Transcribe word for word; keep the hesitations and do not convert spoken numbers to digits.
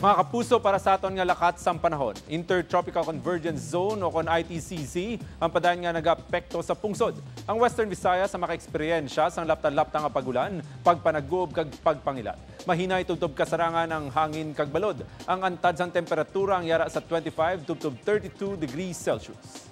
Mga kapuso, para sa aton nga lakat sa panahon, Intertropical Convergence Zone o kon I T C Z, ang padayon nga nagapekto sa pungsod. Ang Western Visayas sa makaeksperyensya sa laptan-laptan nga pagulan, pagpanagob kag pagpangilat. Mahina itubtob kasarangan ang hangin kag balod. Ang antad sa temperatura ang yara sa twenty-five to thirty-two degrees Celsius.